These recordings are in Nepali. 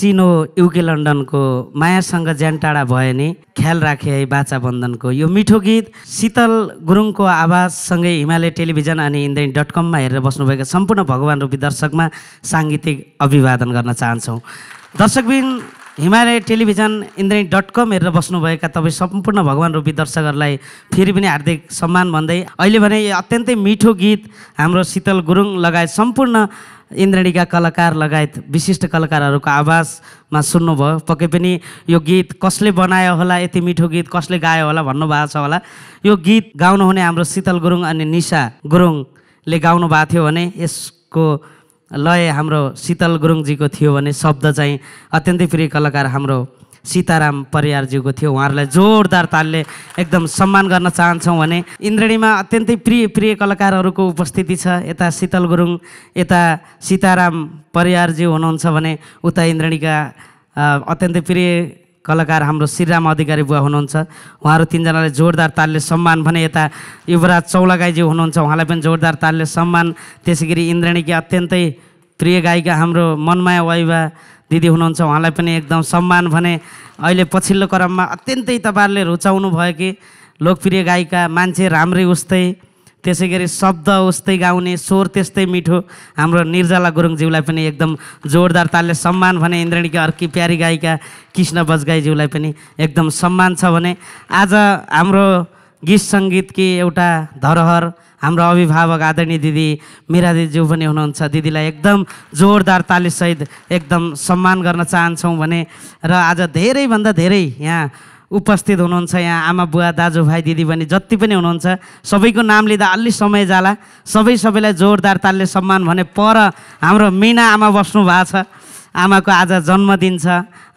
Cino Uke London ko Maya Sangha Jantara bhayo ni ख्याल राखे है बाचा बंधन को यो मिठो गीत शीतल गुरुङ को आवाज सँगै हिमालय टेलिभिजन अनि indai.com मा हेरेर बस्नुभएको सम्पूर्ण भगवान रूपी दर्शकमा सांगीतिक अभिवादन गर्न चाहन्छौ दर्शकबिन हिमालय टेलिभिजन indai.com हेरेर बस्नुभएका तपाई सम्पूर्ण भगवान रूपी दर्शकहरुलाई फेरि पनि हार्दिक सम्मान भन्दै अहिले भने यो अत्यन्तै मिठो गीत हाम्रो शीतल गुरुङ लगायत सम्पूर्ण इन्द्रणीका कलाकार लगायत विशिष्ट कलाकारहरुको आवाजमा सुन्नु भयो पक्कै पनि यो गीत कसले बनायो होला यति मिठो गीत कसले गायो होला भन्नु भएको छ होला यो गीत गाउनु हुने हाम्रो शीतल गुरुङ अनि निशा गुरुङले गाउनु भएको थियो भने यसको लय हाम्रो शीतल गुरुङजीको थियो भने शब्द चाहिँ अत्यन्तै प्रिय कलाकार हाम्रो सीताराम परियारजीको थियो उहाँहरुलाई जोरदार तालले एकदम सम्मान गर्न चाहन्छौं भने इन्द्रणीमा अत्यन्तै प्रिय प्रिय कलाकारहरुको उपस्थिति छ यता शीतल गुरुङ यता सीताराम परियारजी हुनुहुन्छ भने उता इन्द्रणीका अत्यन्तै प्रिय कलाकार हाम्रो श्रीराम अधिकारी बुवा हुनुहुन्छ उहाँहरु तीन जनाले जोरदार तालले सम्मान भने यता युवराज चौलागाईजी हुनुहुन्छ उहाँलाई पनि जोरदार तालले सम्मान त्यसैगरी इन्द्रणीकी अत्यन्तै प्रिय गायिका हाम्रो मनमाया वाइबा दिदी हुनुहुन्छ उहाँलाई पनि एकदम सम्मान भने अहिले पछिल्लो क्रममा अत्यन्तै तपाईहरुले रुचाउनु भयो कि लोकप्रिय गायिका मान्छे राम्रै उस्तै त्यसैगरी शब्द उस्तै गाउने स्वर त्यस्तै मिठो हाम्रो निर्जला गुरुङज्यूलाई पनि एकदम जोरदार तालले सम्मान भने इन्द्रणीकी अर्की प्यारी गायिका कृष्ण बजगाईज्यूलाई पनि एकदम सम्मान छ भने आज हाम्रो गीत संगीतकी एउटा धरोहर हाम्रो अभिभावक आदरणीय दिदी मेरा दिदीज्यू पनि हुनुहुन्छ दिदीलाई एकदम जोरदार ताली सहित एकदम सम्मान गर्न चाहन्छौं भने र आज धेरै भन्दा धेरै यहाँ उपस्थित हुनुहुन्छ यहाँ आमा बुवा दाजुभाइ दिदी बहिनी जति पनि हुनुहुन्छ सबैको नाम लिँदा अलि समय जाला सबैलाई जोरदार तालले सम्मान भने पर हाम्रो मीना आमा बस्नु भएको छ आमाको आज जन्मदिन छ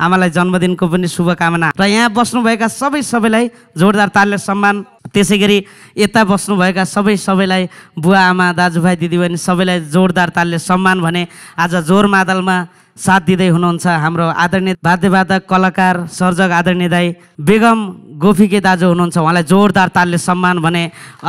आमालाई जन्मदिनको पनि शुभकामना र यहाँ बस्नुभएका सबैलाई जोरदार तालले सम्मान त्यसैगरी यता बस्नुभएका सबैलाई बुवा आमा दाजुभाइ दिदीबहिनी सबैलाई जोरदार तालले सम्मान भने आज जोर मादलमा साथ दिदै हुनुहुन्छ हाम्रो आदरणीय वाद्यवादक कलाकार सर्जक आदरणीय दाइ बेगम गोफीके दाजु हुनुहुन्छ उहाँलाई जोरदार तालले सम्मान भने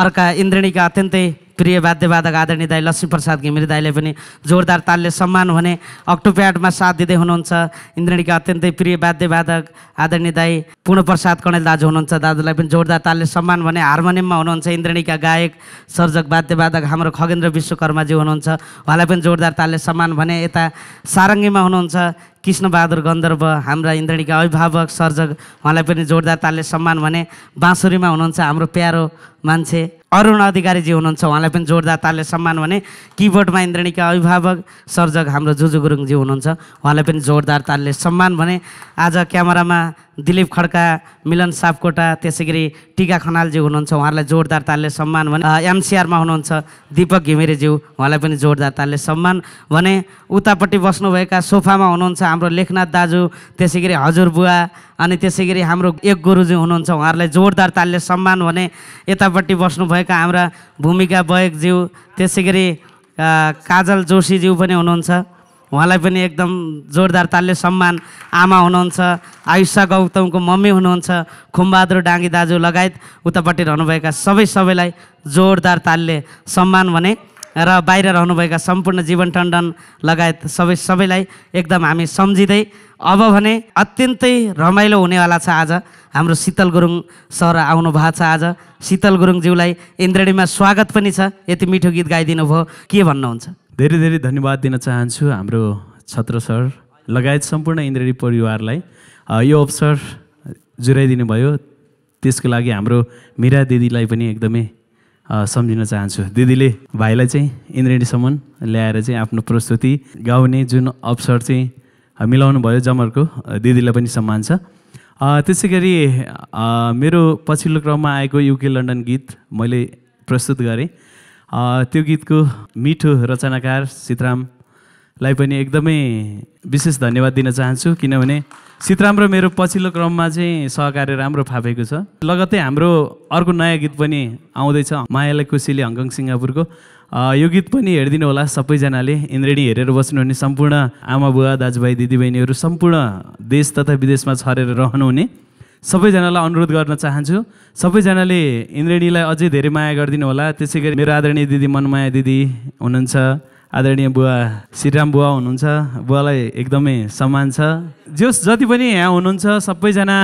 अर्का इन्द्रणीका अत्यन्तै प्रिय वाद्यवादक आदरणीय दाइ लक्ष्मीप्रसाद घिमिरे दाइले पनि जोरदार तालले सम्मान भने अक्टोप्याडमा साथ दिदै हुनुहुन्छ इन्द्रणीका अत्यन्तै प्रिय वाद्यवादक आदरणीय दाइ पूर्णप्रसाद कणेल दाजु हुनुहुन्छ दाजुलाई पनि जोरदार तालले सम्मान भने हार्मोनियममा हुनुहुन्छ इन्द्रणीका गायक सर्जक वाद्यवादक हाम्रो खगेन्द्र विश्वकर्माजी हुनुहुन्छ उहाँलाई पनि जोरदार तालले सम्मान भने यता सारङ्गीमा हुनुहुन्छ कृष्णबहादुर गन्धर्व हाम्रा इन्द्रणीका अभिभावक सर्जक उहाँलाई पनि जोरदार तालले सम्मान भने बाँसुरीमा हुनुहुन्छ हाम्रो प्यारो मान्छे अरुण अधिकारीजी हुनुहुन्छ उहाँलाई पनि जोरदार तालले सम्मान भने किबोर्डमा इन्द्रणीका अभिभावक सर्जक हाम्रो जुजु गुरुङजी हुनुहुन्छ उहाँलाई पनि जोरदार तालले सम्मान भने आज क्यामेरामा दिलीप खड्का मिलन सापकोटा त्यसैगरी टीका खनालजी हुनुहुन्छ उहाँलाई जोरदार तालले सम्मान भने एमसीआरमा हुनुहुन्छ दीपक घिमिरेज्यू उहाँलाई पनि जोरदार तालले सम्मान भने उतापट्टि बस्नुभएका सोफामा हुनुहुन्छ हाम्रो लेखनाथ दाजु त्यसैगरी हजुरबुवा अनि त्यसैगरी हाम्रो एक गुरुजी हुनुहुन्छ उहाँलाई जोरदार तालले सम्मान भने यतापट्टि बस्नुभएका हाम्रा भूमिका बयकज्यू त्यसैगरी काजल जोशीज्यू पनि हुनुहुन्छ उहाँलाई पनि एकदम जोरदार तालले सम्मान आमा हुनुहुन्छ आयुषा गौतमको मम्मी हुनुहुन्छ खुमबहादुर डाङ्गी दाजु लगायत उतापट्टि रहनुभएका सबैलाई जोरदार तालले सम्मान भने र बाहिर रहनुभएका सम्पूर्ण जीवन टण्डन लगायत सबैलाई एकदम हामी सम्झिदै अब भने अत्यन्तै रमाइलो हुनेवाला छ आज हाम्रो शीतल गुरुङ सर आउनु भएको छ आज शीतल गुरुङ ज्यूलाई इन्द्रणीमा स्वागत पनि छ यति मिठो गीत गाइदिनु भयो के भन्नुहुन्छ धेरै धेरै धन्यवाद दिन चाहन्छु हाम्रो छत्र सर लगायत सम्पूर्ण इन्द्रणी परिवारलाई यो अवसर जुराइदिनु भयो त्यसको लागि हाम्रो मीरा दिदीलाई पनि एकदमै सम्झिन चाहन्छु दिदीले भाइलाई चाहिँ इन्द्रणी सम्मान ल्याएर चाहिँ आफ्नो प्रस्तुति गाउने जुन अवसर चाहिँ मिलाउनु भयो जमरको दिदीलाई पनि सम्मान छ त्यसैगरी मेरो पछिल्लो क्रममा आएको यूके लन्डन गीत मैले प्रस्तुत गरे त्यो गीतको मिठो रचनाकार सितरामलाई पनि एकदमै विशेष धन्यवाद दिन चाहन्छु किनभने सितराम र मेरो पछिल्लो क्रममा चाहिँ सहकार्य राम्रो फापेको छ लगत्तै हाम्रो अर्को नयाँ गीत पनि आउँदैछ मायालाई कोसीले हङकङ सिङ्गापुरको यो गीत पनि हेर्दिनु होला सबैजनाले इन्द्रणी हेरेर बस्नुहुने सम्पूर्ण आमा बुवा दाजुभाइ दिदीबहिनीहरू सम्पूर्ण देश तथा विदेशमा छरेर रहनुहुने सबैजनालाई अनुरोध गर्न चाहन्छु सबैजनाले इन्द्रणीलाई अझै धेरै माया गर्दिनु होला त्यसैगरी मेरो आदरणीय दिदी मनमाया दिदी हुनुहुन्छ आदरणीय बुवा श्रीराम बुवा हुनुहुन्छ बुवालाई एकदमै सम्मान छ जस जति पनि यहाँ हुनुहुन्छ सबैजना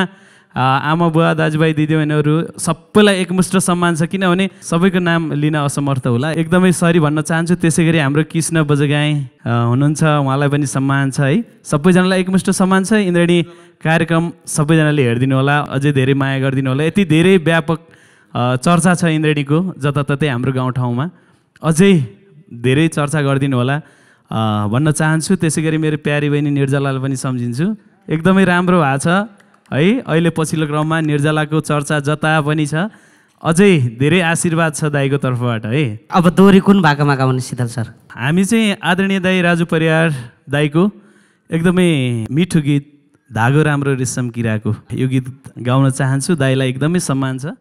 आमा बुवा दाजुभाइ दिदीबहिनीहरू सबैलाई एकमुष्ट सम्मान छ किनभने सबैको नाम लिन असमर्थ होला एकदमै सरी भन्न चाहन्छु त्यसैगरी हाम्रो कृष्ण बजगाई हुनुहुन्छ उहाँलाई पनि सम्मान छ है सबैजनालाई एकमुष्ट सम्मान छ इन्द्रणी कार्यक्रम सबैजनाले हेर्दिनु होला अझै धेरै माया गर्दिनु होला यति धेरै व्यापक चर्चा छ इन्द्रणीको जताततै हाम्रो गाउँठाउँमा अझै धेरै चर्चा गर्दिनु होला भन्न चाहन्छु त्यसैगरी मेरो प्यारी बहिनी निर्जलालाई पनि सम्झिन्छु एकदमै राम्रो भएको छ है अहिले पछिल्लो क्रममा निर्जलाको चर्चा जता पनि छ अझै धेरै आशीर्वाद छ दाइको तर्फबाट है अब दोहोरी कुन भाकामा गाउने शीतल सर हामी चाहिँ आदरणीय दाइ राजु परियार दाइको एकदमै मिठो गीत धागो राम्रो रेशम किराको यो गीत गाउन चाहन्छु दाइलाई एकदमै सम्मान छ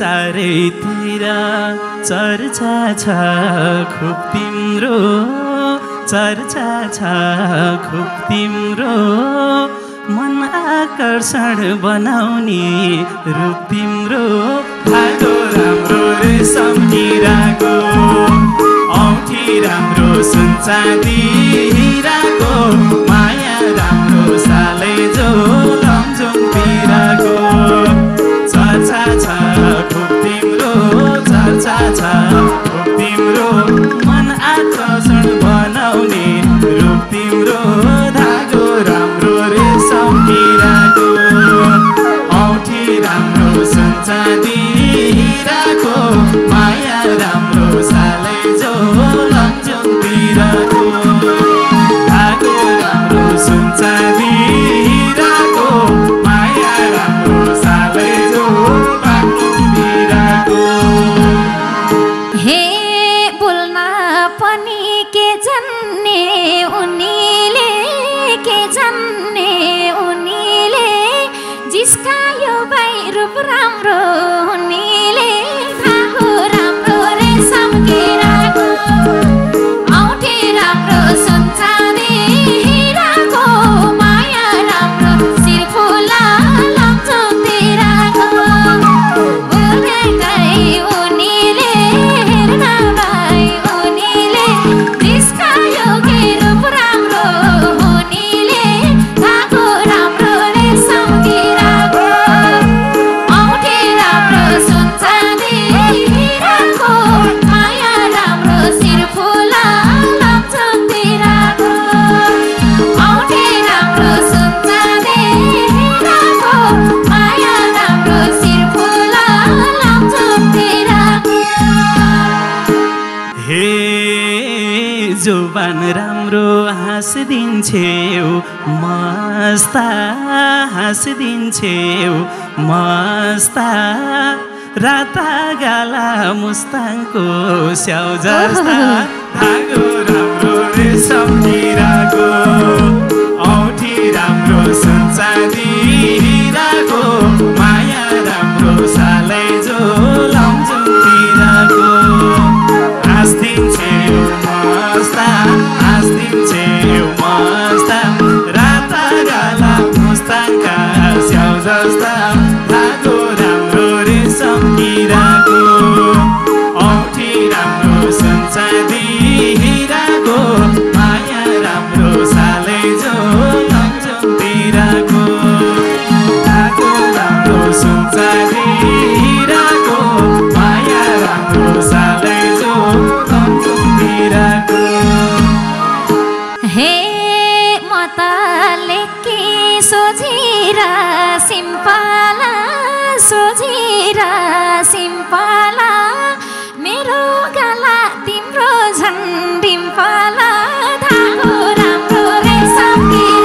चारैतिरा चर्चा छ खुब तिम्रो चर्चा छ खुब तिम्रो मन आकर्षण बनाउने रूप तिम्रो भाटो राम्रो रे सम्झिराको औँठी राम्रो सुनचाँदी हिराको माया राम्रो साले जो लमजुङ पिराको चर्चा छ खुब तिम्रो चर्चा छ खुब तिम्रो मन आकर्षण बनाउने रूप तिम्रो धागो राम्रो रे सम्झिराको औँठी राम्रो सुनचाँदी हिराको माया राम्रो साले जो लमजुङ पिराको धागो राम्रो सुनचाँदी हिराको माया राम्रो साले जो लमजुङ पिराको हे बोल्न पनि के जन्ने उनीले जिसका यो भाइ रूप राम्रो उनीले आहो राम्रो रे सम्झिराको औँठी राम्रो सुनचाँदी हिराको माया राम्रो सिरफुला लमजुङ पिराको उल्टे गई उनीले हेर्न भाइ उनीले जिसका यो रूप राम्रो उनीले धागो राम्रो रे सम्झिराको औँठी राम्रो सुनचाँदी हिराको माया राम्रो सिरफुला लमजुङ पिराको औँठी राम्रो सुनचाँदी हिराको माया राम्रो सिरफुला लमजुङ पिराको हे जुबान राम्रो हाँस दिन्छौ मस्ता हाँस दिन्छौ मस्ता राता गाला मुस्ताङको स्याउ जस्ता धागो राम्रो रे सम्झिराको औँठी राम्रो सुनचाँदी हिराको माया राम्रो सालै जो लमजुङ पिराको हाँस्दिन्छौ मस्ता हाँस्दिन्छौ मस्ता राता गाला मुस्ताङका स्याउ जस्ता धागो राम्रो रे सम्झिराको औँठी राम्रो सुनचाँदी हिराको माया राम्रो सालै जो लमजुङ पिराको धागो राम्रो सुनचाँदी हिराको माया राम्रो सालै जो लमजुङ पिराको हे मतले के सोझिरा सिम्पाला सोझिरा सिम्पाला मेरो गाला तिम्रो झन्डिम पाला धागो राम्रो रे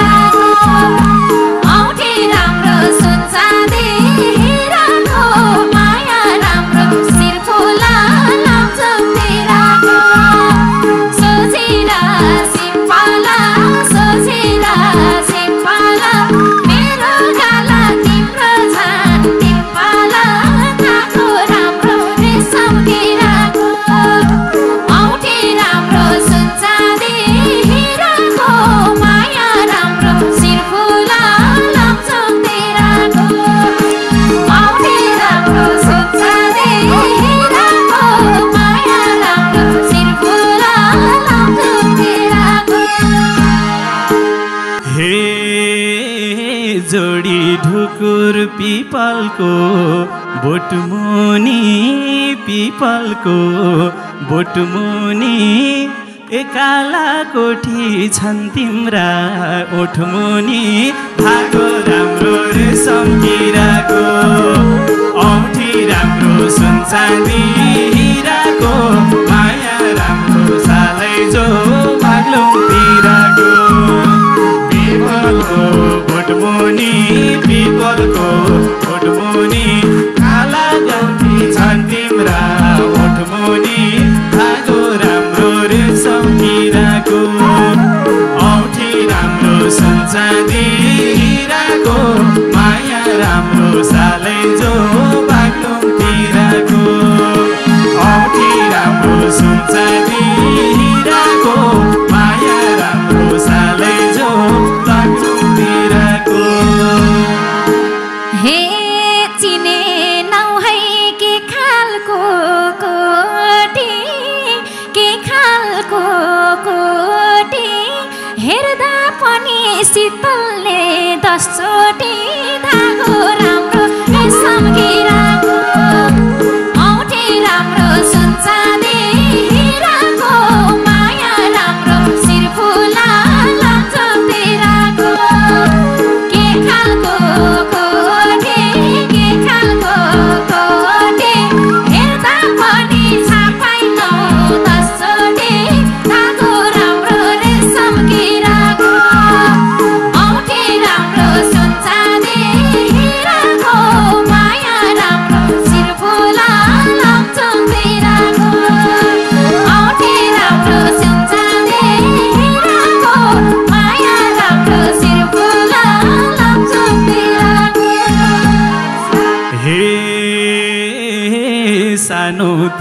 सम्झिराको औँठी राम्रो सुनचाँदी हिराको माया राम्रो सिरफुला लमजुङ पिराको सोझिरा सिम्पाला सोझिरा सिम्पाला मेरो गाला तिम्रो झन्डिम पाला धागो राम्रो रे सम्झिराको औँठी राम्रो सुनचाँदी हिराको माया राम्रो सिरफुला लमजुङ पिराको औँठी राम्रो सुनचाँदी हिराको माया राम्रो सिरफुला लमजुङ पिराको हे जोडी ढुकुर पिपलको बोटमुनि पिपलको बोटमुनि एकाला कोठी छन् तिम्रा ओठमुनि धागो राम्रो रे सम्झिराको औँठी राम्रो सुनचाँदी हिराको माया राम्रो सालै जो भाग्लौँ पिराको पिपलको बोटमुनि पिपलको बोटमुनि काला कोठी छन् तिम्रा ओठमुनि धागो राम्रो रे सम्झिराको औँठी राम्रो सुनचाँदी हिराको माया राम्रो सालै जो Baglung पिराको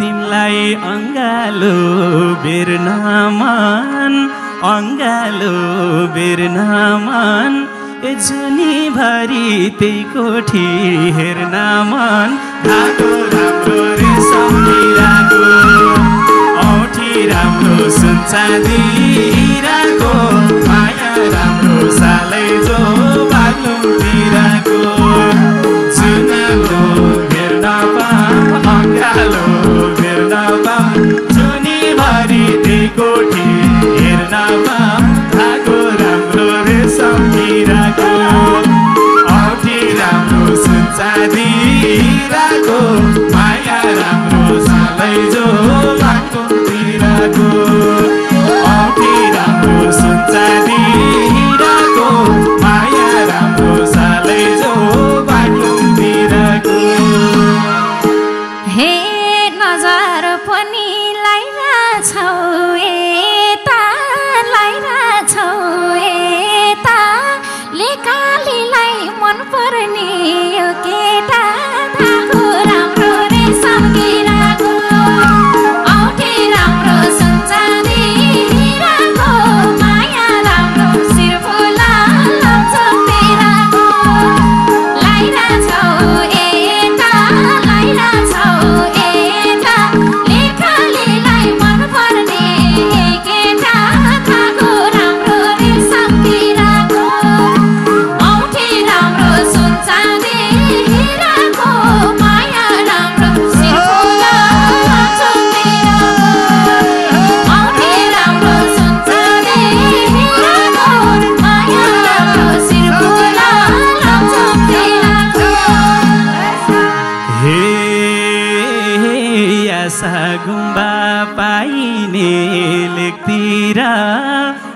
Timlai angalo birnaman, angalo birnaman, juni bhari tei kothi hernaman, dhako ramro re samhirako, authi ramro sunchadi hirako, maya ramro salai jo baglo birako, junalo birnapa. Angalo birnapa, juni bhari tei kothi hernapa, dhako ramro re samhirako, authi ramro sunchadi hirako, maya ramro salai jo baglo birako, authi ramro sunchadi hirako, maya ramro salai jo baglo birako.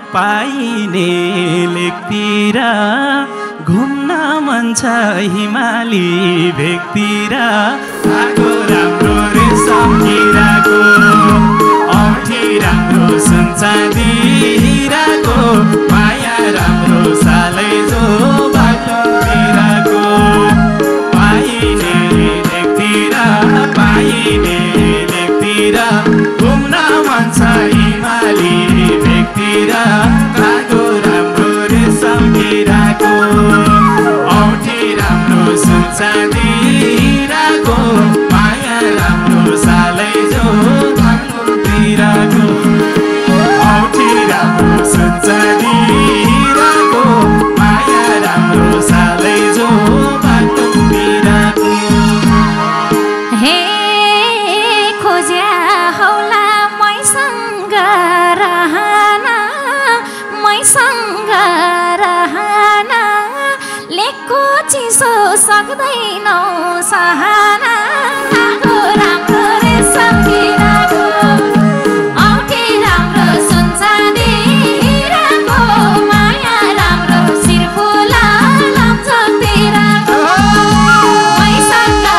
पाइने लेखतीरा घुम्ना मन छ हिमाली भेकतीरा धाको राम्रो रे समकिराको औठी राम्रो सन्चादी हिराको माया राम्रो सालै जो बाटो तिराको पाइने लेखतीरा पाइने लेखतीरा घुम्ना मन छ हिमाली भेकतीरा धाको राम्रो रे समकिराको औठी राम्रो सन्चादी हिराको माया राम्रो सालै जो बाटो तिराको औठी राम्रो सन्चादी हिराको माया राम्रो सालै जो बाटो तिराको. Sakdai no sahana, dhako ramro re samhirako, authi ramro sunchadi hirako, maya ramro sirfula lamchak tirako, maisanga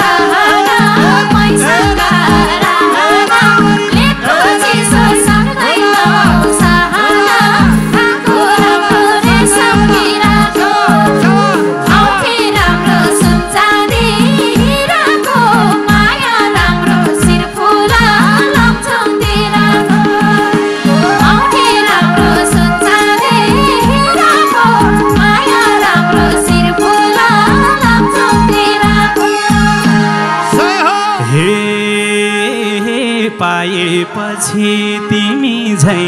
rahana, maisanga rahana, lekho chiso sakdai no sahana, dhako ramro re samhirako. पाएपछि तिमी झै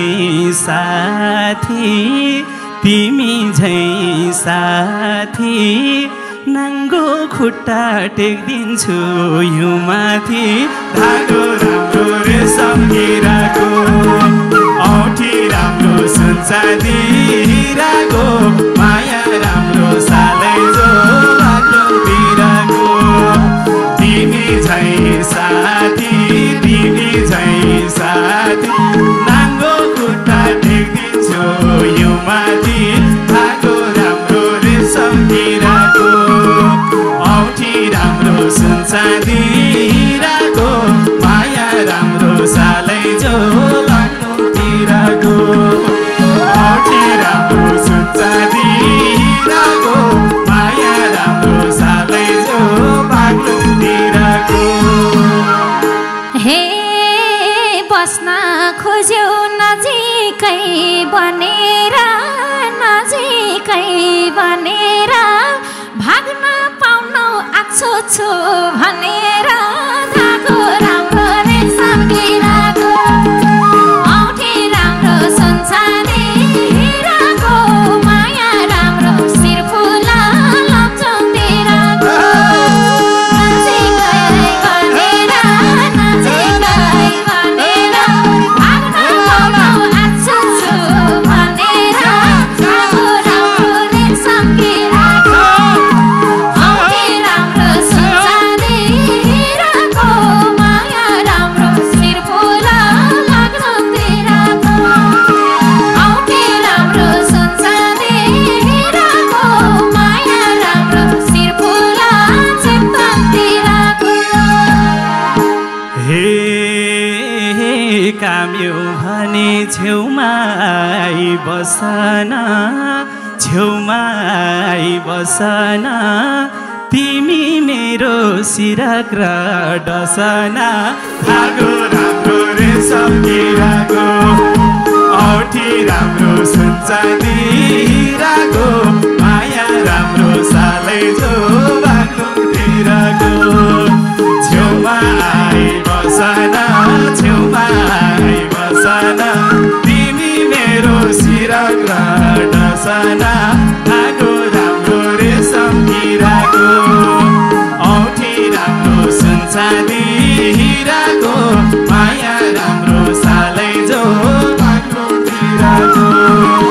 साथी तिमी झै साथी नाङ्गो खुट्टा टेक्दिन्छु यो माथि धागो राम्रो रे सम्झिराको औठी राम्रो संसारी रागो माया राम्रो सालै जो बाटो बिराको तिमी झै साथी तिमी झै साथी नाङ्गो खुट्टा टेक्दिन्छु यो माथि धागो राम्रो रे सम्झिराको औठी राम्रो संसारी रागो माया राम्रो सालै जो बाटो बिराको औठी राम्रो संसारी रागो माया राम्रो सालै जो बाटो बिराको हे बस्न खोज्यौ नजिकै बनेर भाग्न पाउन आछु छु भनेर धागो राम्रो रे सम्झिराको औठी राम्रो संसारी रागो माया राम्रो शिरफुला लप्छौ तेराको नाचेकै भनेर भाग्न पाउन आछु छु भनेर धागो राम्रो रे सम्झिराको छेउमा बसन तिमी मेरो सिरक र डसना धागो राम्रो रे सम्झिराको औठी राम्रो संसारी रागो माया राम्रो सालै जो बाटो बिराको छेउमा बसन तिमी मेरो सिरक र डसना धागो राम्रो रे सम्झिराको औठी राम्रो संसारी रागो माया राम्रो सालै जो बाटो बिराको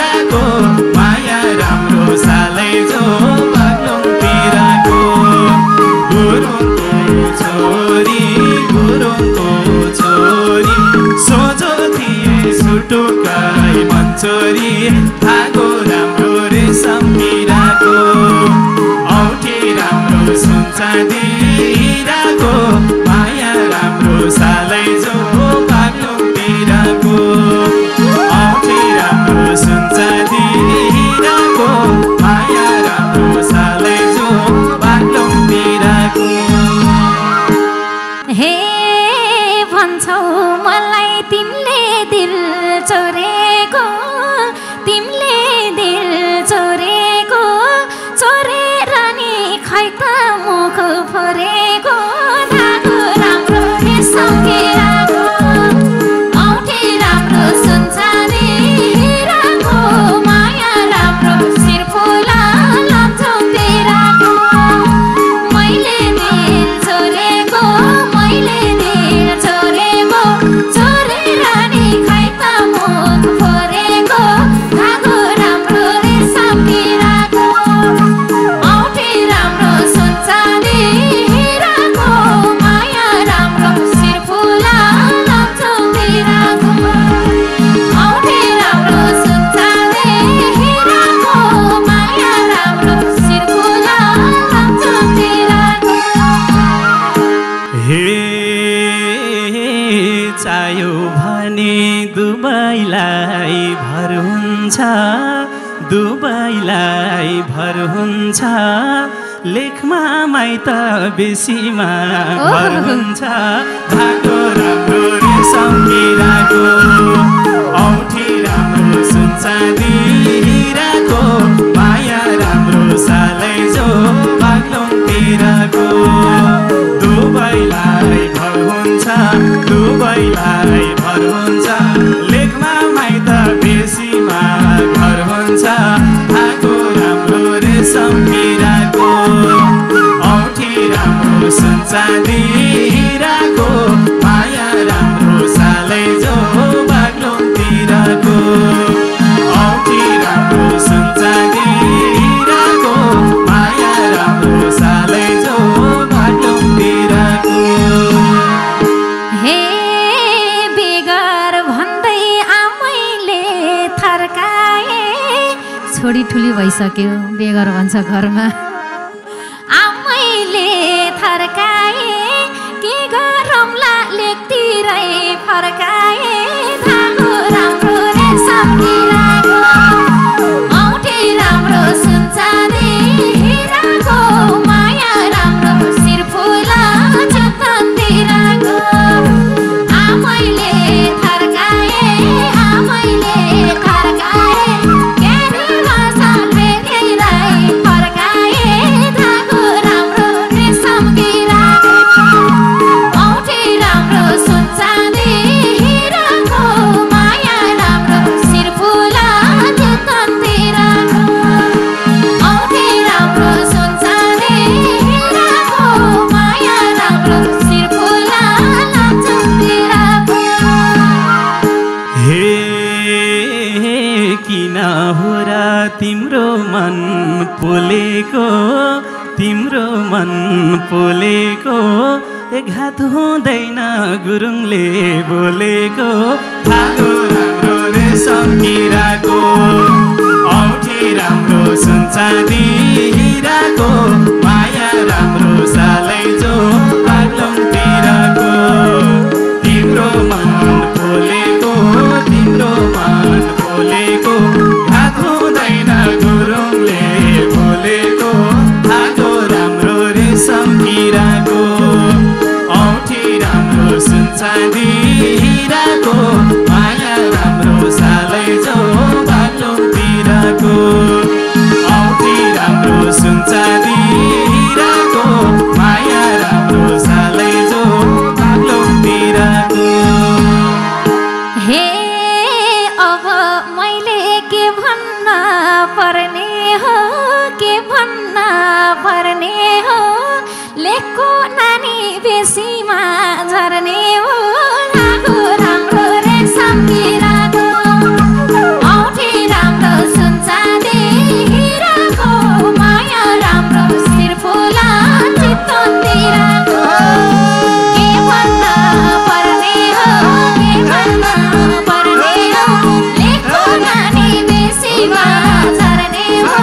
रागो माया राम्रो सालै जो बाटो बिराको गुरुङको छोरी सोझो थिए सुटुक्कै मन्चोरी धागो राम्रो रे सम्झिराको औठी राम्रो संसारी रागो माया राम्रो सालै जो बाटो बिराको औठी राम्रो संसारी दुबईलाई भर हुन्छ लेखमा माइत बेसीमा भर हुन्छ बाटो राम्रो सम्झिराको औठी राम्रो संसारी हिराको माया राम्रो सालै जो बाग्लुङ तिरको दुबईलाई भर हुन्छ दुबईलाई भर हुन्छ लेखमा माइत बेसीमा भर हुन्छ बाटो राम्रो रे सम्झिराको औठी राम्रो संसारी हिराको माया राम्रो सालै जो बाग्लुङ तिरको औठी राम्रो संसारी हिराको माया राम्रो सालै जो बाग्लुङ तिरको हे बेगर भन्दै आमैले थर्काए छोडी ठुली भइसक्यो बेगर भन्छ घरमा आमैले थर्काए के गरौँला लेखतिरै फर्काए धागो राम्रो रे सम्झिराको औठी राम्रो सुनचाँदी हिराको माया राम्रो शिरफुला जततिराको आमैले थर्काए आमैले थर्काए तिम्रो मन पोलेको घात हुँदैन गुरुङले बोलेको धागो राम्रो रे सम्झिराको औठी राम्रो सुनचाँदी हिराको माया राम्रो सालै जो बाग्लुङ तिरको तिम्रो मन पोलेको तिम्रो मन पोलेको घात हुँदैन गुरुङले बोलेको धागो राम्रो रे सम्झिराको औठी राम्रो सुनचाँदी हिराको माया राम्रो सालै जो बाग्लुङ तिरको औठी राम्रो सुनचाँदी हिराको माया राम्रो सालै जो बाग्लुङ तिरको हे अब मैले के भन्न पर्ने हो के भन्ना पर्ने हो लेखको नानी बेसीमा झर्ने हो धागो राम्रो रे सम्झिराको औठी राम्रो सुनचाँदी हिराको माया राम्रो शिरफुला जततिराको के भन्न पर्ने हो के भन्न पर्ने हो लेखको नानी बेसीमा झर्ने हो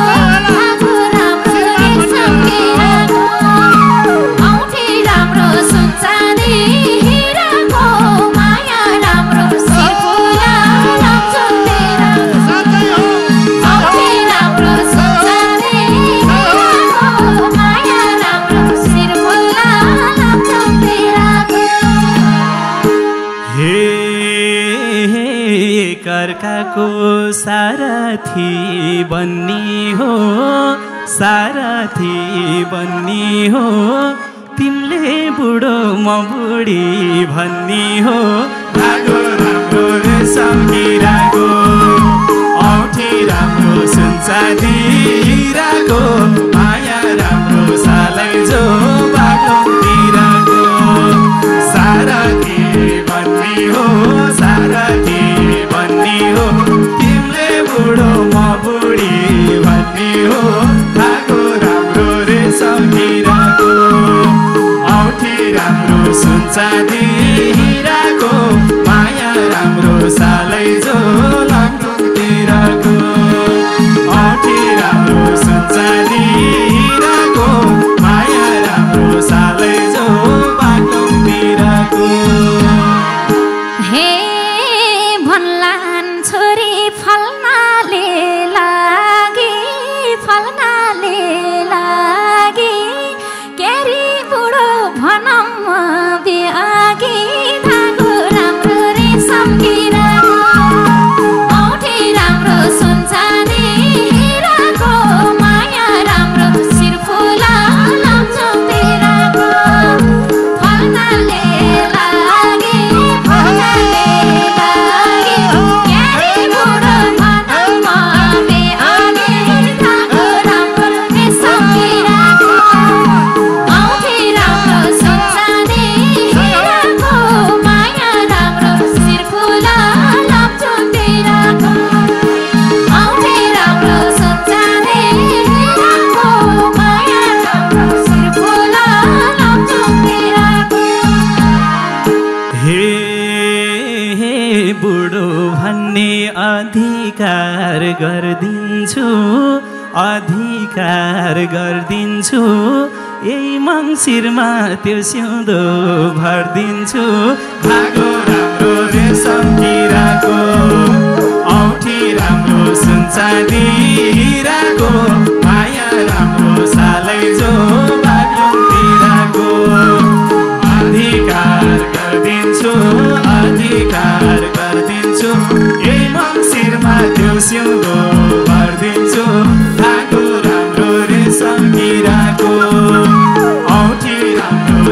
को सारथी बन्नी हो सारथी बन्नी हो तिमले बुढो म बुढी भन्नी हो धागो राम्रो रे सम्झिराको औठी राम्रो सुनचाँदी हिराको माया राम्रो सालै जो बाग्लुङ तिरको सारथी बन्नी हो सारथी बन्नी हो तिमले बुढो म बुढी बन्नी हो धागो राम्रो रे सम्झिराको औठी राम्रो सुनचाँदी हिराको माया राम्रो सालै जो बाग्लुङ तिरको औठी राम्रो सुनचाँदी गरिदिन्छु अधिकार गरिदिन्छु यही मङ्सिरमा त्यो सिउँदो भर्दिन्छु भागो राम्रो रेशम किराको औठी राम्रो सुनचाँदी हिराको माया राम्रो सालै जो बागलुङ तिराको अधिकार गरिदिन्छु अधिकार गरिदिन्छु यही मङ्सिरमा त्यो सिउँदो भर्दिन्छु भागो राम्रो रेशम किराको औठी राम्रो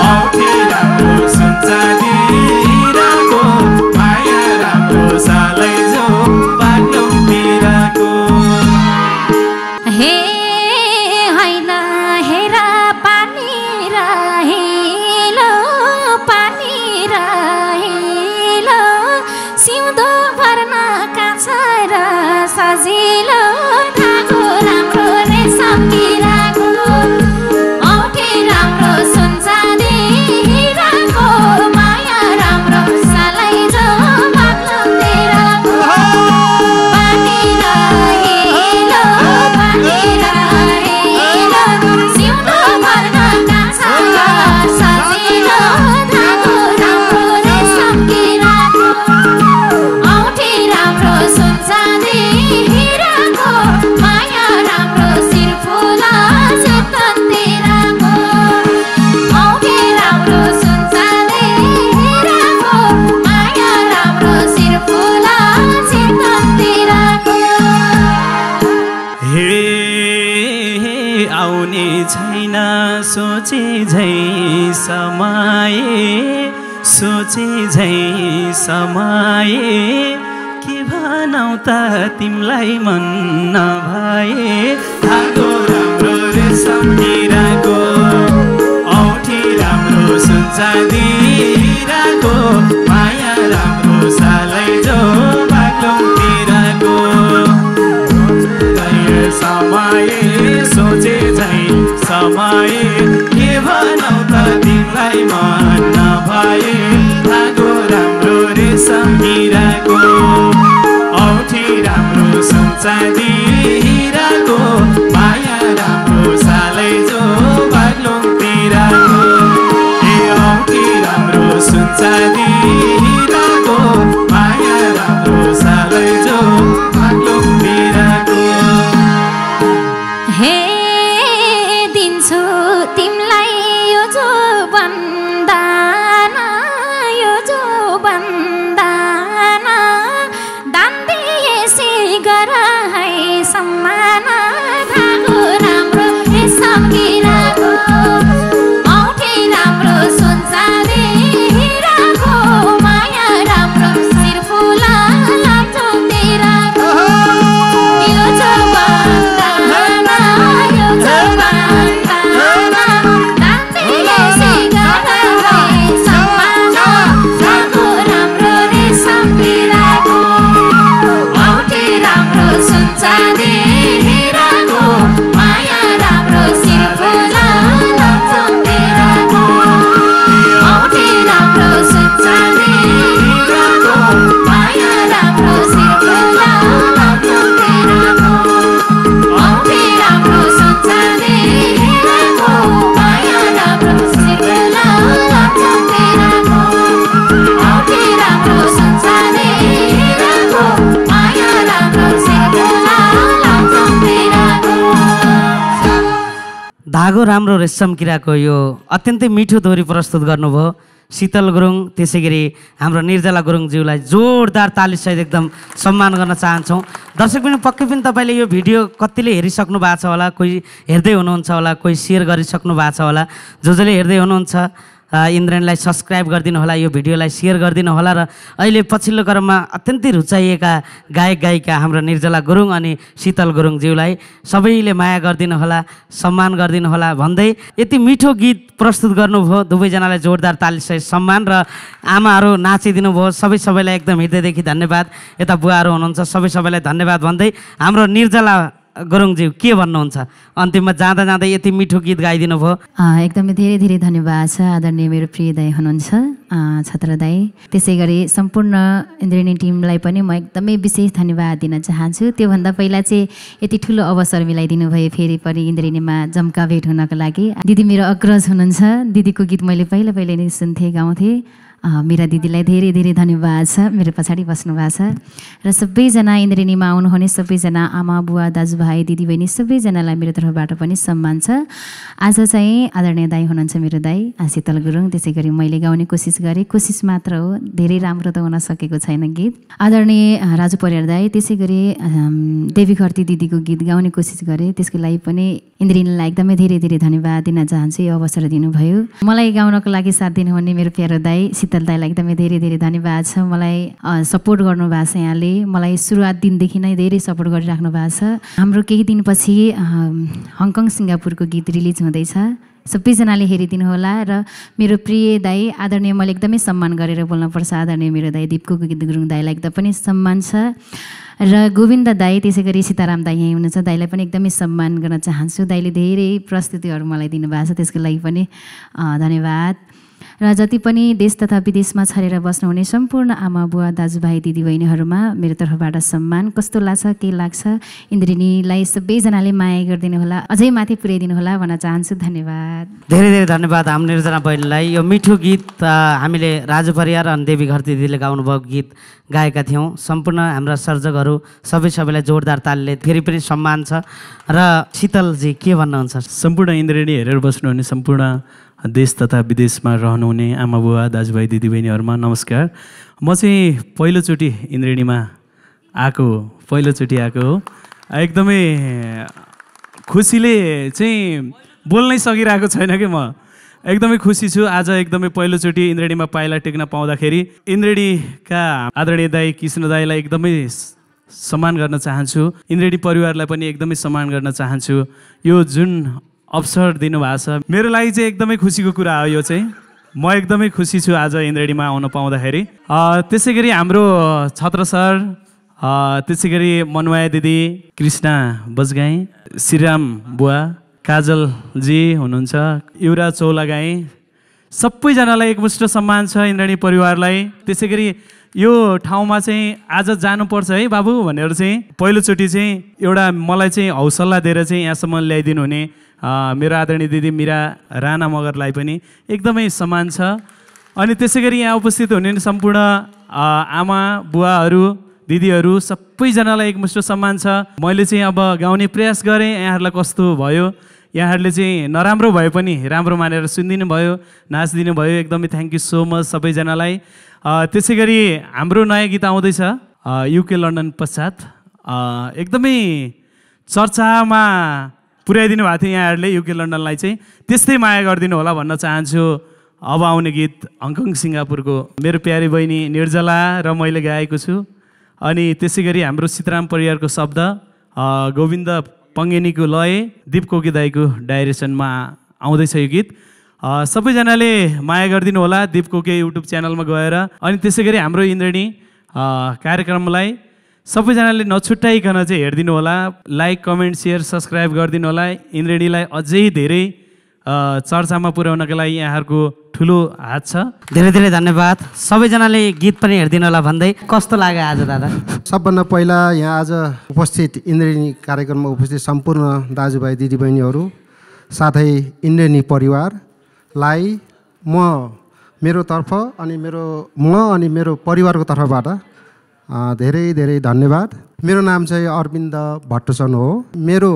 औठी राम्रो सुनचाँदी हिराको माया राम्रो सालै जो बागलुङ तिराको सोचे झै समाए के भनौ त तिमलाई मन नभए धागो राम्रो रेशम किराको औठी राम्रो सुनचाँदी हिराको माया राम्रो सालै जो बागलुङ तिराको समाए सोचे झै समाए के भनौ त तिमलाई मन नभए धागो राम्रो रेशम किराको औठी राम्रो सुनचाँदी हिराको माया राम्रो सालै जो बागलुङ तिराको ए औठी राम्रो सुनचाँदी हिराको माया राम्रो सालै जो बागलुङ तिराको धागो राम्रो रेशम किराको यो अत्यन्तै मिठो दोहोरी प्रस्तुत गर्नुभयो शीतल गुरुङ त्यसैगरी हाम्रो निर्जला गुरुङज्यूलाई जोरदार ताली सहित एकदम सम्मान गर्न चाहन्छौं। दर्शक पनि पक्कै पनि तपाईले यो भिडियो कतिले हेरिसक्नु भएको छ होला, कोही हेर्दै हुनुहुन्छ होला, कोही शेयर गरिसक्नु भएको छ होला। जो जसले हेर्दै हुनुहुन्छ इन्द्रेनलाई सब्स्क्राइब गरिदिनु होला, यो भिडियोलाई शेयर गरिदिनु होला र अहिले पछिल्लो क्रममा अत्यन्तै रुचाइएका गायक गायिका हाम्रो निर्जला गुरुङ अनि शीतल गुरुङज्यूलाई सबैले माया गरिदिनु होला, सम्मान गरिदिनु होला भन्दै यति मिठो गीत प्रस्तुत गर्नुभयो। दुवैजनालाई जोरदार ताली सहित सम्मान र आमाहरू नाचिदिनु भयो। सबैलाई एकदम हृदयदेखि धन्यवाद। यता बुवाहरू हुनुहुन्छ सबैलाई धन्यवाद भन्दै हाम्रो निर्जला गुरुङज्यू के भन्नुहुन्छ अन्तिममा जाँदा जाँदै यति मिठो गीत गाइदिनु भयो एकदमै धेरै धेरै धन्यवाद छ आदरणीय मेरो प्रिय दाइ हुनुहुन्छ छत्र दाइ त्यसैगरी सम्पूर्ण इन्द्रिनी टिमलाई पनि म एकदमै विशेष धन्यवाद दिन चाहन्छु त्यो भन्दा पहिला चाहिँ यति ठूलो अवसर मिलाइदिनु भए फेरि पनि इन्द्रिनीमा जम्का भेट हुनको लागि दिदी मेरो अग्रज हुनुहुन्छ दिदीको गीत मैले पहिला पहिला नै सुन्थे गाउँथे मेरा दिदीलाई धेरै धेरै धन्यवाद छ मेरो पछाडी बस्नु भएको छ र सबैजना इन्द्रिनीमा आउनु हुने सबैजना आमा बुवा दाजुभाइ दिदीबहिनी सबैजनालाई मेरो तर्फबाट पनि सम्मान छ आज चाहिँ आदरणीय दाइ हुनुहुन्छ मेरो दाइ सितल गुरुङ त्यसैगरी मैले गाउने कोसिस गरे कोसिस मात्र हो धेरै राम्रो त हुन सकेको छैन गीत आदरणीय राजु परियार दाइ त्यसैगरी देवी खर्ती दिदीको गीत गाउने कोसिस गरे त्यसको लागि पनि इन्द्रिनीलाई एकदमै धेरै धेरै धन्यवाद दिन चाहन्छु यो अवसर दिनुभयो मलाई गाउनको लागि साथ दिनुहुने मेरो प्यारो दाइ सितल दाइलाई एकदमै धेरै धेरै धन्यवाद छ मलाई सपोर्ट गर्नु भएको छ यहाँले मलाई सुरुवात दिनदेखि नै धेरै सपोर्ट गरिराख्नु भएको छ हाम्रो केही दिनपछि हङकङ सिङ्गापुरको गीत रिलिज हुँदैछ सबैजनाले हेरिदिनु होला र मेरो प्रिय दाइ आदरणीय मैले एकदमै सम्मान गरेर बोल्नुपर्छ आदरणीय मेरो दाइ दिपको गुरुङ दाइलाई एकदमै सम्मान छ र गोविन्द दाइ त्यसैगरी सीताराम दाइ यहाँ हुनुहुन्छ दाइलाई पनि एकदमै सम्मान गर्न चाहन्छु दाइले धेरै प्रस्तुतिहरू मलाई दिनुभएको छ त्यसको लागि पनि धन्यवाद र जति पनि देश तथा विदेशमा छरेर बस्नुहुने सम्पूर्ण आमा बुवा दाजुभाइ दिदीबहिनीहरूमा मेरो तर्फबाट सम्मान कस्तो लाग्छ के लाग्छ इन्द्रिनीलाई सबैजनाले माया गरिदिनु होला अझै माथि पुर्याइदिनु होला भन्न चाहन्छु धन्यवाद धेरै धेरै धन्यवाद हाम्रो निर्जना बहिनीलाई यो मिठो गीत हामीले राजु परियार अनि देवी घरती दिदीले गाउनुभएको गीत गाएका थियौं सम्पूर्ण हाम्रा सर्जकहरू सबैलाई जोरदार तालले फेरि पनि सम्मान छ र शीतल जी के भन्नुहुन्छ सम्पूर्ण इन्द्रिनी हेरेर बस्नुहुने सम्पूर्ण देश तथा विदेशमा रहनुहुने आमा बुवा दाजुभाइ दिदीबहिनीहरुमा नमस्कार म चाहिँ पहिलोचोटी इन्द्रिनीमा आको पहिलोचोटी आको हो एकदमै खुसीले चाहिँ बोल्नै सकिरहेको छैन के म एकदमै खुसी छु आज एकदमै पहिलोचोटी इन्द्रिनीमा पाइला टेक्न पाउँदाखेरि इन्द्रिनीका आदरणीय दाइ कृष्ण दाइलाई एकदमै सम्मान गर्न चाहन्छु इन्द्रिनी परिवारलाई पनि एकदमै सम्मान गर्न चाहन्छु यो जुन अवसर दिनुभएको छ मेरो लागि चाहिँ एकदमै खुसीको कुरा हो यो चाहिँ म एकदमै खुसी छु आज इन्द्रिनीमा आउन पाउँदाखेरि त्यसैगरी हाम्रो छत्र सर त्यसैगरी मनमाया दिदी कृष्णा बजगाई श्रीराम बुवा काजल जी हुनुहुन्छ युवराज चौलागाई सबैजनालाई एकमुष्ट सम्मान छ इन्द्रिनी परिवारलाई त्यसैगरी यो ठाउँमा चाहिँ आज जानुपर्छ है बाबु भनेर चाहिँ पहिलोचोटी चाहिँ एउटा मलाई चाहिँ हौसला दिएर चाहिँ यहाँसम्म ल्याइदिनु हुने मेरो आदरणीय दिदी मीरा राणा मगरलाई पनि एकदमै सम्मान छ अनि त्यसैगरी यहाँ उपस्थित हुने सम्पूर्ण आमा बुवाहरू दिदीहरू सबैजनालाई एकमुष्ट सम्मान छ मैले चाहिँ अब गाउने प्रयास गरेँ यहाँहरूलाई कस्तो भयो यहाँहरूले चाहिँ नराम्रो भए पनि राम्रो मानेर सुनिदिनु भयो नाचिदिनु भयो एकदमै थ्यांक यू सो मच सबैजनालाई त्यसैगरी हाम्रो नयाँ गीत आउँदैछ यूके लन्डन पश्चात एकदमै चर्चामा पुर्याइदिनु भएको थियो यहाँहरूले यूके लन्डनलाई चाहिँ त्यस्तै माया गरिदिनु होला भन्न चाहन्छु अब आउने गीत हङकङ सिङ्गापुरको मेरो प्यारी बहिनी निर्जला र मैले गाएको छु अनि त्यसैगरी हाम्रो सीताराम परियारको शब्द गोविन्द पंगेनीको लय दीपकोकी दाइको डाइरेक्सनमा आउँदैछ यो गीत सबैजनाले माया गरिदिनु होला दीपकोकी युट्युब च्यानलमा गएर अनि त्यसैगरी हाम्रो इन्द्रिनी कार्यक्रमलाई सबैजनाले नछुट्याइकन चाहिँ हेरिदिनु होला लाइक कमेन्ट शेयर सब्स्क्राइब गरिदिनु होला इन्द्रिनीलाई अझै धेरै चर्चामा पुर्याउनका लागि यहाँहरुको ठुलो हात छ धेरै धेरै धन्यवाद सबैजनाले गीत पनि हेरिदिनु होला भन्दै कस्तो लाग्यो आज दादा सबभन्दा पहिला यहाँ आज उपस्थित इन्द्रिनी कार्यक्रममा उपस्थित सम्पूर्ण दाजुभाइ दिदीबहिनीहरु साथै इन्द्रिनी परिवारलाई मेरो परिवारको तर्फबाट धेरै धेरै धन्यवाद मेरो नाम चाहिँ अरविन्द भट्टसन हो मेरो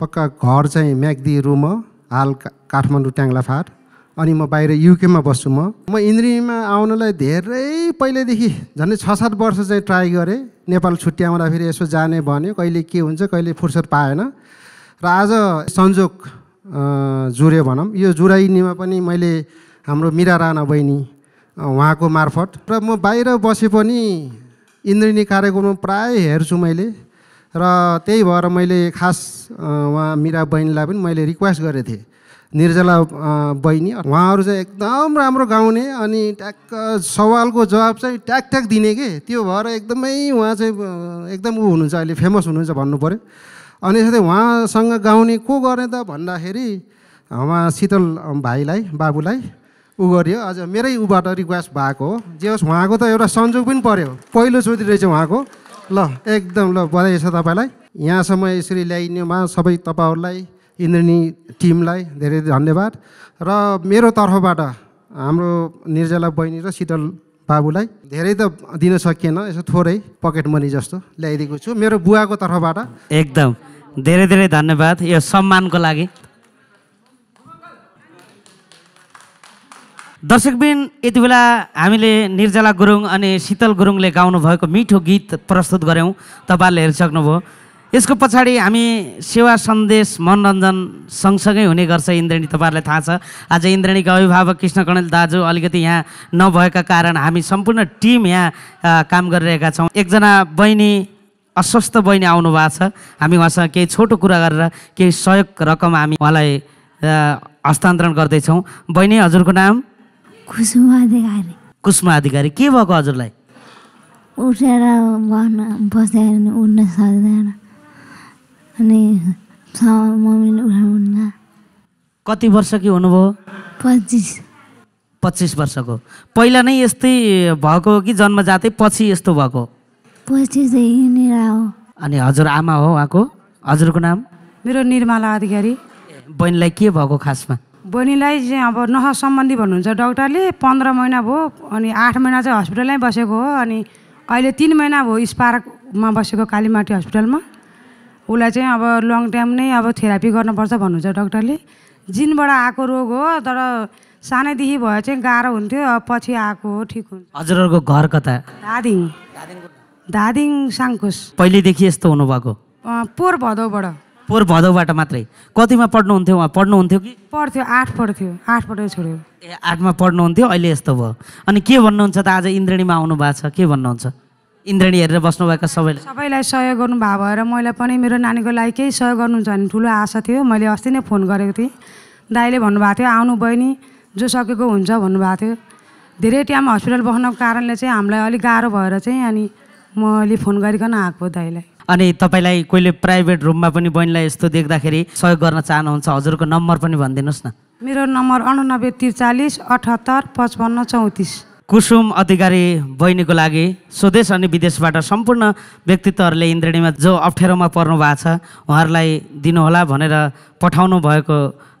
पक्का घर चाहिँ म्याग्दी रुम हाल काठमाडौँ ट्याङ्लाफाट अनि म बाहिर युकेमा बस्छु म इन्द्रिनीमा आउनलाई धेरै पहिलेदेखि झन्डै 6-7 वर्ष चाहिँ ट्राई गरेँ नेपाल छुट्टी आउँदा फेरि यसो जाने भन्यो कहिले के हुन्छ कहिले फुर्सद पाएन र आज संजोग जुर्यो भनौं यो जुराइनीमा पनि मैले हाम्रो मीरा राणा बहिनी उहाँको मार्फत र म बाहिर बसे पनि इन्द्रिनी कार्यक्रम प्राय हेर्छु मैले र त्यही भएर मैले खास वहाँ मीरा बहिनीलाई पनि मैले रिक्वेस्ट गरेको थिएँ निर्जला बहिनी उहाँहरू चाहिँ एकदम राम्रो गाउने अनि ट्याक्क सवालको जवाब चाहिँ ट्याक दिने के त्यो भएर एकदमै उहाँ चाहिँ एकदम ऊ हुनुहुन्छ अहिले फेमस हुनुहुन्छ भन्नु पर्यो अनि साथै उहाँसँग गाउने को गर्ने त भन्दाखेरि हाम्रा शीतल भाइलाई बाबुलाई उ गरियो आज मेरै उबाट रिक्वेस्ट भएको जे होस् उहाँको त एउटा संजोग पनि पर्यो पहिलो चोटि रहेछ उहाँको ल एकदम ल बधाई छ तपाईलाई यहाँसम्म यसरी ल्याइनेमा सबै तपाईहरुलाई इन्द्रनी टिमलाई धेरै धन्यवाद र मेरो तर्फबाट हाम्रो निर्जला बहिनी र शीतल बाबुलाई धेरै त दिन सकिएन यसो थोरै पकेट मनी जस्तो ल्याइदिएको छु मेरो बुवाको तर्फबाट एकदम धेरै धेरै धन्यवाद यो सम्मानको लागि दर्शकबिन यति बेला हामीले निर्जला गुरुङ अनि शीतल गुरुङले गाउनु भएको मिठो गीत प्रस्तुत गर्यौं तपाईले हेर्न सक्नुभयो यसको पछाडी हामी सेवा सन्देश मनोरञ्जन सँगसँगै हुने गर्छ इन्द्रणी तपाईहरुलाई थाहा छ आज इन्द्रणीका अभिभावक कृष्ण कणेल दाजु अलिकति यहाँ नभएका कारण हामी सम्पूर्ण टिम यहाँ काम गरिरहेका छौं एकजना बहिनी अस्वस्थ बहिनी आउनु भएको छ हामी उहाँसँग केही छोटो कुरा गरेर केही सहयोग रकम हामी उहाँलाई हस्तान्तरण गर्दै छौं बहिनी हजुरको नाम कुसुमा अधिकारी के भएको हजुरलाई उठेर बसेर उठ्न सक्दैन अनि मम्मीले उठाउनु कति वर्ष कि हुनुभयो 25 वर्षको पहिला नै यस्तै भएको कि जन्मजातै पछि यस्तो भएको पछि चाहिँ निराओ अनि हजुर आमा हो उहाँको हजुरको नाम मेरो निर्मला अधिकारी बहिनीलाई के भएको खासमा बहिनीलाई चाहिँ अब नसा सम्बन्धी भन्नुहुन्छ डाक्टरले 15 महिना भयो अनि 8 महिना चाहिँ अस्पतालमै बसेको हो अनि अहिले 3 महिना भयो स्पार्कमा बसेको कालीमाटी अस्पतालमा उलाई चाहिँ अब लङ टाइम नै अब थेरापी गर्नुपर्छ भन्नुहुन्छ डाक्टरले जिनबाट आएको रोग हो तर सानैदेखि भए चाहिँ गाह्रो हुन्थ्यो अब पछि आएको हो ठीक हुन्छ हजुरहरुको घर कता धादिङ धादिङ सांकुस पहिलेदेखि यस्तो हुनु भएको पोर भदौबाट मात्रै कतिमा पढ्नुहुन्थ्यो उहाँ पढ्नुहुन्थ्यो कि पढ्थ्यो 8 पढ्थ्यो 8 पढेर छोड्यो ए 8 मा पढ्नुहुन्थ्यो अहिले यस्तो भयो अनि के भन्नुहुन्छ त आज इन्द्रणीमा आउनु भएको छ के भन्नुहुन्छ इन्द्रणी हेरेर बस्नुभएका सबैलाई सहयोग गर्नु भा भएर मैले पनि मेरो नानीको लागि केही सहयोग गर्नुहुन्छ भन्ने ठूलो आशा थियो मैले अस्ति नै फोन गरेको थिएँ दाइले भन्नुभएको थियो आउनु बहिनी जो सकेको हुन्छ भन्नुभएको थियो धेरै टाइम अस्पताल बस्नको कारणले चाहिँ हामीलाई अलि गाह्रो भएर चाहिँ अनि मैले फोन गरिकन आएको दाइलाई अनि तपाईलाई कोहीले प्राइभेट रुममा पनि बहिनीलाई यस्तो देख्दाखेरि सहयोग गर्न चाहनुहुन्छ हजुरको नम्बर पनि भनिदिनुस् न मेरो नम्बर 994348755434 कुसुम अधिकारी बहिनीको लागि स्वदेश अनि विदेशबाट सम्पूर्ण व्यक्तित्वहरुले इन्द्रणीमा जो अप्ठ्यारोमा पर्नु भएको छ उहाँहरुलाई दिनुहोला भनेर पठाउनु भएको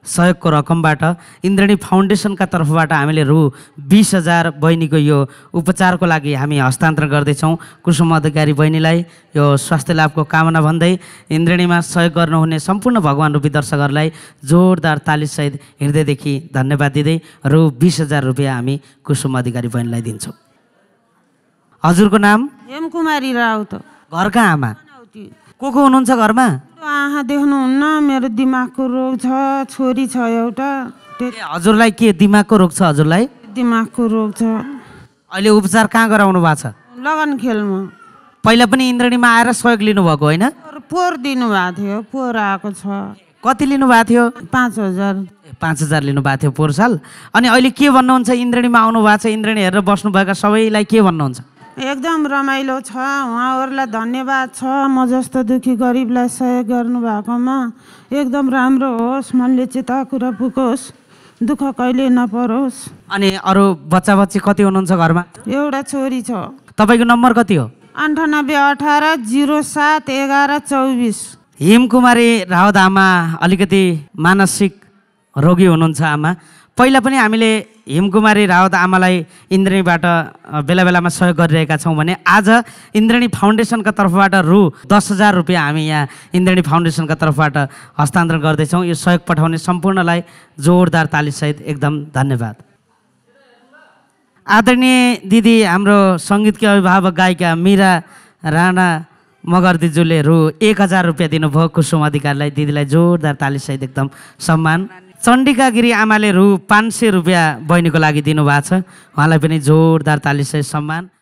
सहयोगको रकमबाट इन्द्रणी फाउन्डेसनका तर्फबाट हामीले रु 20,000 बहिनीको यो उपचारको लागि हामी हस्तान्तरण गर्दै छौं कुसुम अधिकारी बहिनीलाई यो स्वास्थ्य लाभको कामना भन्दै इन्द्रणीमा सहयोग गर्नुहुने सम्पूर्ण भगवान रूपी दर्शकहरुलाई जोरदार ताली सहित हृदयदेखि धन्यवाद दिदै रु 20,000 रुपैयाँ हामी कुसुम अधिकारी बहिनीलाई दिन्छौं हजुरको नाम हेमकुमारी राउत घरका आमा को हुनुहुन्छ घरमा आहा देख्नुहुन्न मेरो दिमागको रोग छ छोरी छ एउटा हजुरलाई के दिमागको रोग छ हजुरलाई दिमागको रोग छ अहिले उपचार कहाँ गराउनु भएको छ लगनखेलमा पहिला पनि इन्द्रणीमा आएर सहयोग लिनु भएको हैन पोर दिनु भएको थियो पोर आएको छ कति लिनु भएको थियो 5000 लिनु भएको थियो पोर साल अनि अहिले के भन्नुहुन्छ इन्द्रणीमा आउनु भएको छ इन्द्रणी हेरेर बस्नु भएका सबैलाई के भन्नुहुन्छ एकदम रमाइलो छ उहाँहरुलाई धन्यवाद छ म जस्तो दुखी गरिबलाई सहयोग गर्नु भएकोमा एकदम राम्रो होस् मनले चिता कुरा पुगोस् दुःख कहिले नपरोस् अनि अरु बच्चा बच्ची कति हुनुहुन्छ घरमा एउटा छोरी छ तपाईको नम्बर कति हो 9818071124 हिमकुमारी राउत आमा अलिकति मानसिक रोगी हुनुहुन्छ आमा पहिला पनि हामीले हिमकुमारी राउत आमालाई इन्द्रणीबाट बेला बेलामा सहयोग गरिरहेका छौं भने आज इन्द्रणी फाउन्डेसनका तर्फबाट रु 10,000 रुपैयाँ हामी यहाँ इन्द्रणी फाउन्डेसनका तर्फबाट हस्तान्तरण गर्दै छौं यो सहयोग पठाउने सम्पूर्णलाई जोरदार ताली सहित एकदम धन्यवाद आदरणीय दिदी हाम्रो संगीतकी अभिभावक गायिका मीरा राणा मगरदिजुले रु 1,000 रुपैयाँ दिनुभयो कुसुम अधिकारीलाई दिदीलाई जोरदार ताली सहित एकदम सम्मान चण्डिका गिरी आमाले रु 500 रुपैयाँ बहिनीको लागि दिनुभएको छ उहाँलाई पनि जोरदार ताली सहित सम्मान